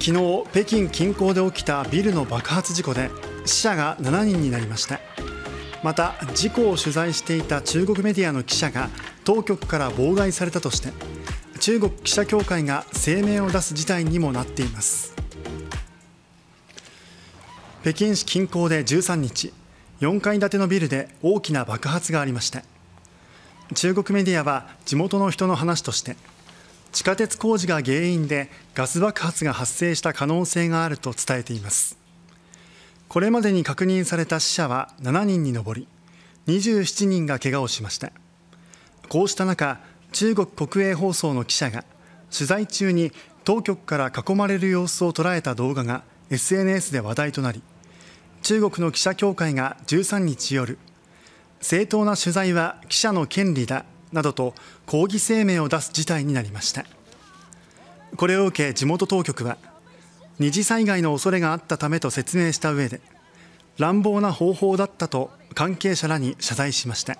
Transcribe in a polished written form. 昨日、北京近郊で起きたビルの爆発事故で死者が7人になりました。また、事故を取材していた中国メディアの記者が当局から妨害されたとして、中国記者協会が声明を出す事態にもなっています。北京市近郊で13日、4階建てのビルで大きな爆発がありました。中国メディアは地元の人の話として、地下鉄工事が原因でガス爆発が発生した可能性があると伝えています。これまでに確認された死者は7人に上り、27人が怪我をしました。こうした中、中国国営放送の記者が取材中に当局から囲まれる様子を捉えた動画が SNS で話題となり、中国の記者協会が13日夜、正当な取材は記者の権利だなどと抗議声明を出す事態になりました。これを受け地元当局は、二次災害の恐れがあったためと説明した上で、乱暴な方法だったと関係者らに謝罪しました。